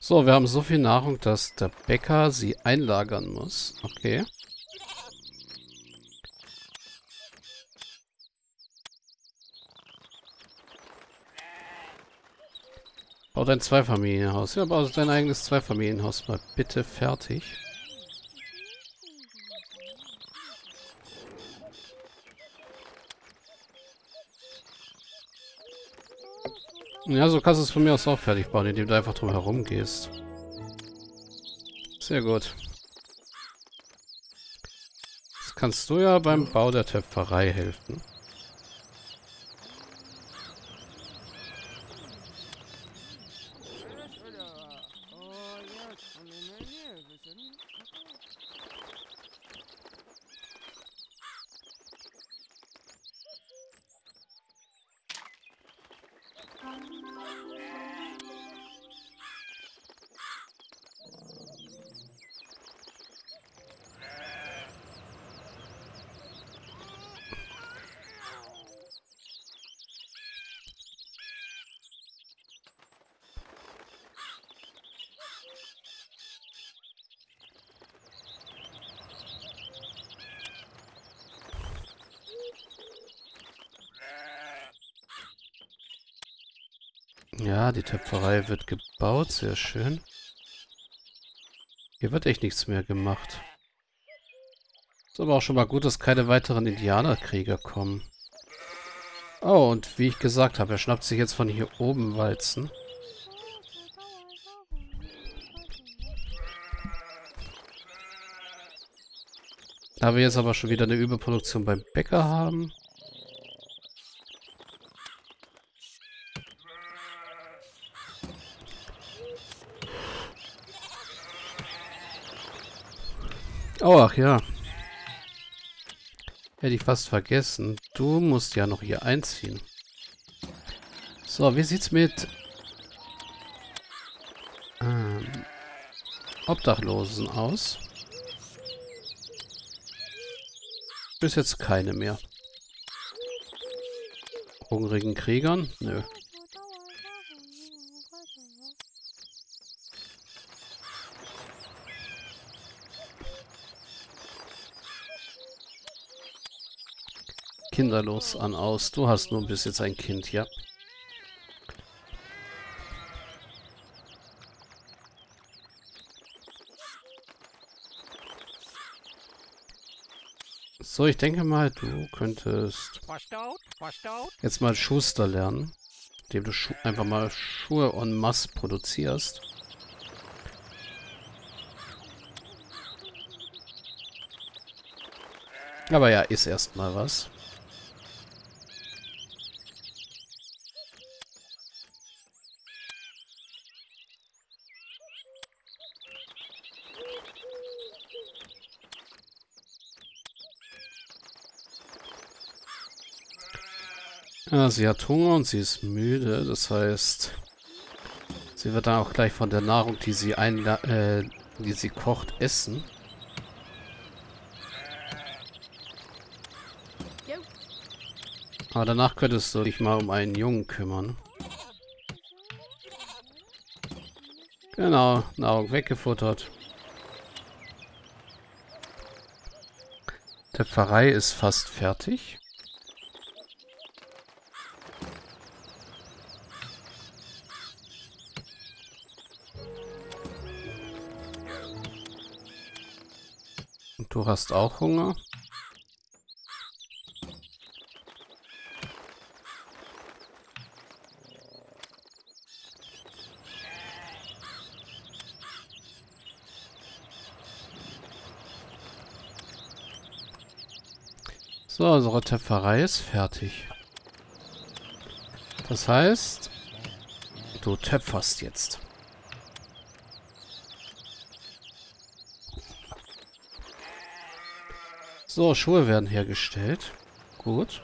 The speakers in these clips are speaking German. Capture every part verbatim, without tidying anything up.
So, wir haben so viel Nahrung, dass der Bäcker sie einlagern muss. Okay. Bau dein Zweifamilienhaus. Ja, bau dein eigenes Zweifamilienhaus mal bitte fertig. Ja, so kannst du es von mir aus auch fertig bauen, indem du einfach drum herum gehst. Sehr gut. Jetzt kannst du ja beim Bau der Töpferei helfen. Ja, die Töpferei wird gebaut, sehr schön. Hier wird echt nichts mehr gemacht. Ist aber auch schon mal gut, dass keine weiteren Indianerkrieger kommen. Oh, und wie ich gesagt habe, er schnappt sich jetzt von hier oben Weizen. Da wir jetzt aber schon wieder eine Überproduktion beim Bäcker haben... Oh, ach ja. Hätte ich fast vergessen. Du musst ja noch hier einziehen. So, wie sieht's mit ähm, Obdachlosen aus? Bis jetzt keine mehr. Hungrigen Kriegern? Nö. Kinderlos an aus. Du hast nur bis jetzt ein Kind, ja. So, ich denke mal, du könntest jetzt mal Schuster lernen, indem du Schu- einfach mal Schuhe en masse produzierst. Aber ja, ist erstmal was. Ja, sie hat Hunger und sie ist müde, das heißt, sie wird dann auch gleich von der Nahrung, die sie, einla- äh, die sie kocht, essen. Aber danach könntest du dich mal um einen Jungen kümmern. Genau, Nahrung weggefuttert. Die Töpferei ist fast fertig. Du hast auch Hunger. So, unsere Töpferei ist fertig. Das heißt, du töpferst jetzt. So, Schuhe werden hergestellt. Gut.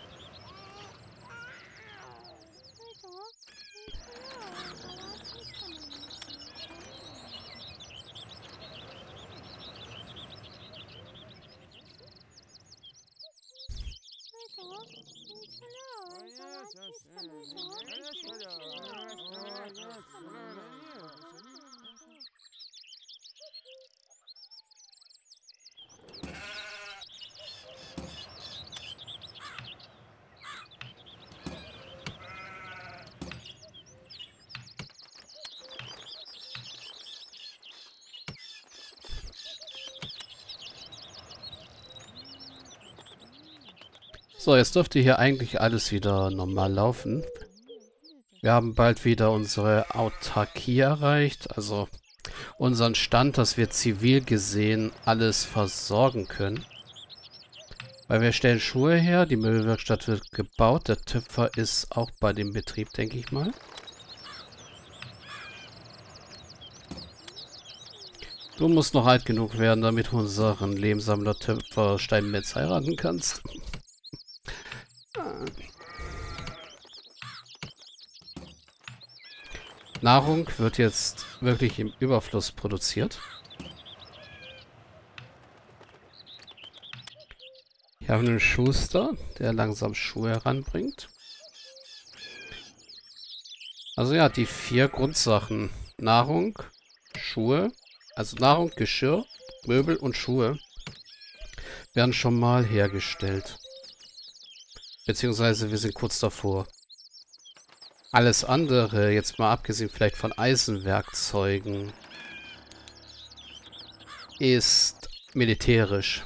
So, jetzt dürfte hier eigentlich alles wieder normal laufen. Wir haben bald wieder unsere Autarkie erreicht, also unseren Stand, dass wir zivil gesehen alles versorgen können. Weil wir stellen Schuhe her, die Möbelwerkstatt wird gebaut, der Töpfer ist auch bei dem Betrieb, denke ich mal. Du musst noch alt genug werden, damit du unseren Lehmsammler Töpfer Steinmetz heiraten kannst. Nahrung wird jetzt wirklich im Überfluss produziert. Ich habe einen Schuster, der langsam Schuhe heranbringt. Also ja, die vier Grundsachen. Nahrung, Schuhe, also Nahrung, Geschirr, Möbel und Schuhe werden schon mal hergestellt. Beziehungsweise wir sind kurz davor. Alles andere, jetzt mal abgesehen vielleicht von Eisenwerkzeugen, ist militärisch.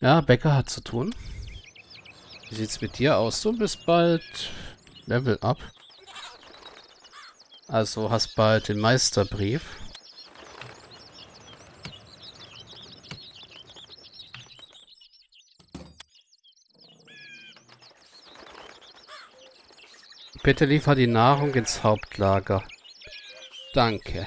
Ja, Bäcker hat zu tun. Wie sieht's mit dir aus? Du bist bald Level Up. Also hast bald den Meisterbrief. Bitte liefer die Nahrung ins Hauptlager. Danke.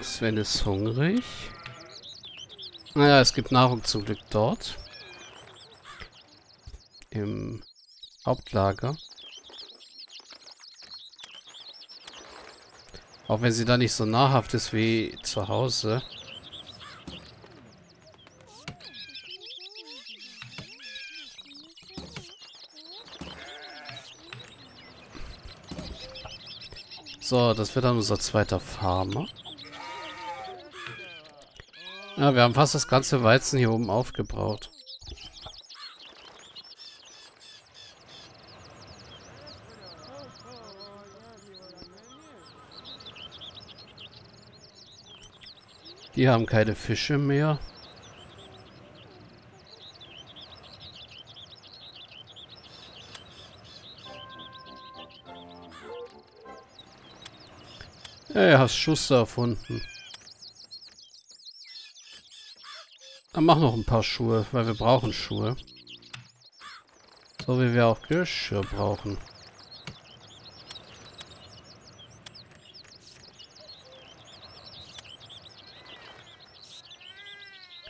Sven ist hungrig. Naja, es gibt Nahrung zum Glück dort. Im Hauptlager. Auch wenn sie da nicht so nahrhaft ist wie zu Hause. So, das wird dann unser zweiter Farmer. Ja, wir haben fast das ganze Weizen hier oben aufgebraucht. Die haben keine Fische mehr. Ja, du hast Schuster erfunden. Dann mach noch ein paar Schuhe, weil wir brauchen Schuhe. So wie wir auch Geschirr brauchen.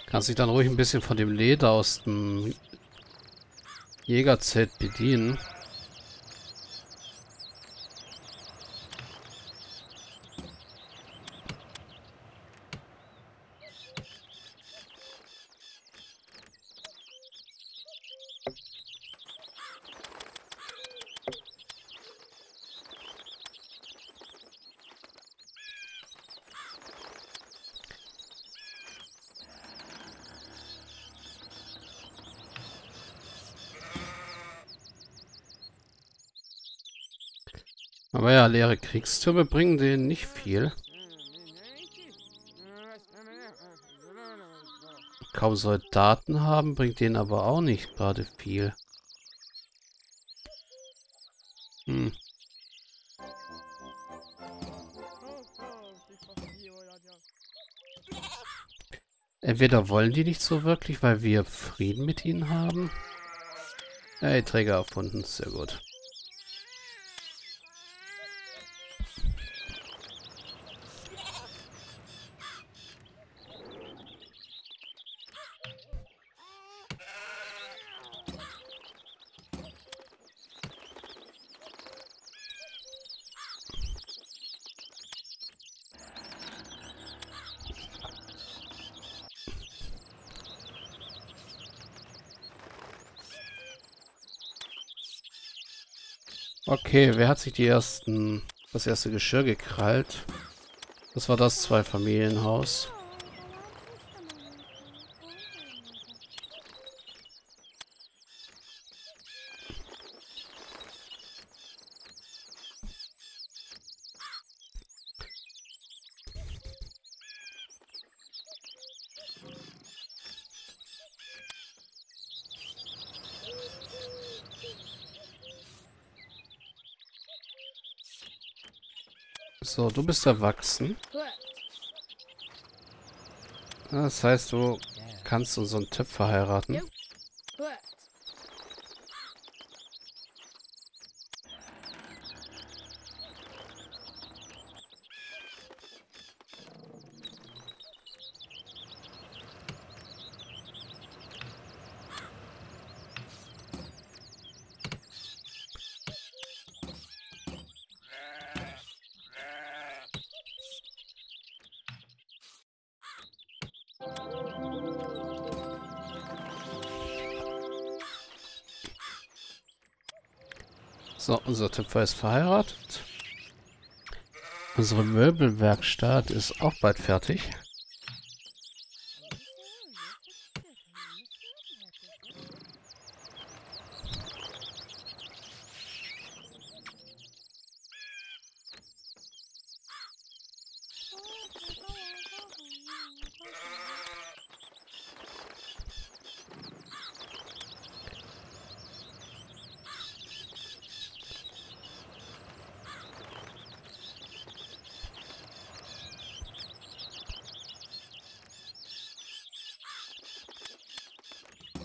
Kannst dich dann ruhig ein bisschen von dem Leder aus dem Jägerzelt bedienen. Aber ja, leere Kriegstürme bringen denen nicht viel. Kaum Soldaten haben, bringt denen aber auch nicht gerade viel. Hm. Entweder wollen die nicht so wirklich, weil wir Frieden mit ihnen haben. Hey, Träger erfunden, sehr gut. Okay, wer hat sich die ersten, das erste Geschirr gekrallt? Das war das Zweifamilienhaus. So, du bist erwachsen. Das heißt, du kannst unseren Töpfer heiraten. So, unser Töpfer ist verheiratet. Unsere Möbelwerkstatt ist auch bald fertig.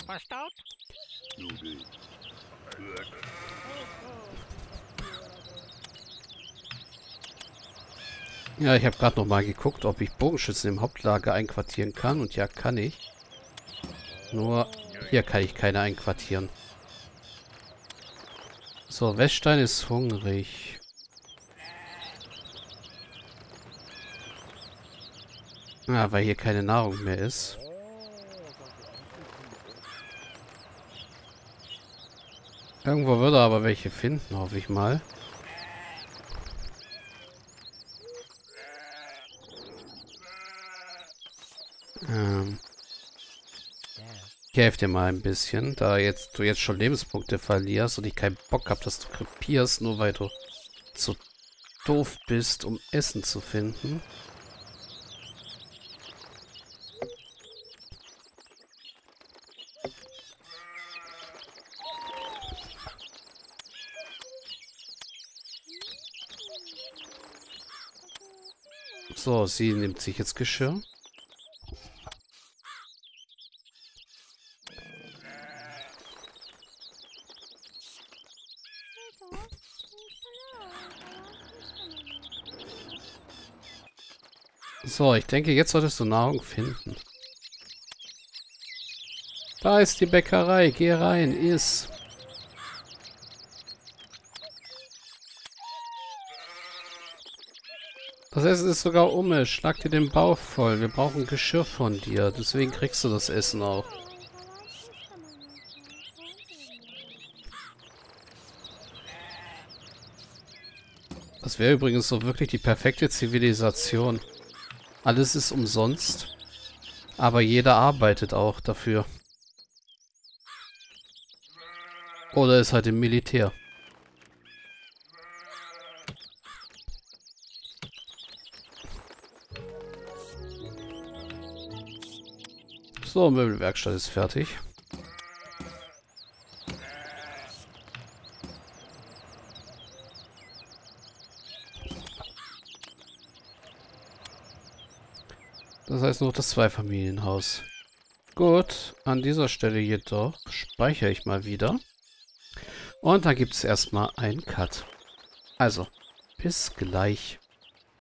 Verstaut? Ja, ich habe gerade noch mal geguckt, ob ich Bogenschützen im Hauptlager einquartieren kann. Und ja, kann ich. Nur hier kann ich keine einquartieren. So, Weststein ist hungrig. Ja, weil hier keine Nahrung mehr ist. Irgendwo würde er aber welche finden, hoffe ich mal. Ähm. Ich helfe dir mal ein bisschen, da jetzt du jetzt schon Lebenspunkte verlierst und ich keinen Bock habe, dass du krepierst, nur weil du zu doof bist, um Essen zu finden. So, sie nimmt sich jetzt Geschirr. So, ich denke, jetzt solltest du Nahrung finden. Da ist die Bäckerei. Geh rein, iss. Das Essen ist sogar um. Schlag dir den Bauch voll. Wir brauchen Geschirr von dir. Deswegen kriegst du das Essen auch. Das wäre übrigens so wirklich die perfekte Zivilisation. Alles ist umsonst. Aber jeder arbeitet auch dafür. Oder ist halt im Militär. So, Möbelwerkstatt ist fertig. Das heißt noch das Zweifamilienhaus. Gut, an dieser Stelle jedoch speichere ich mal wieder. Und da gibt es erstmal einen Cut. Also, bis gleich.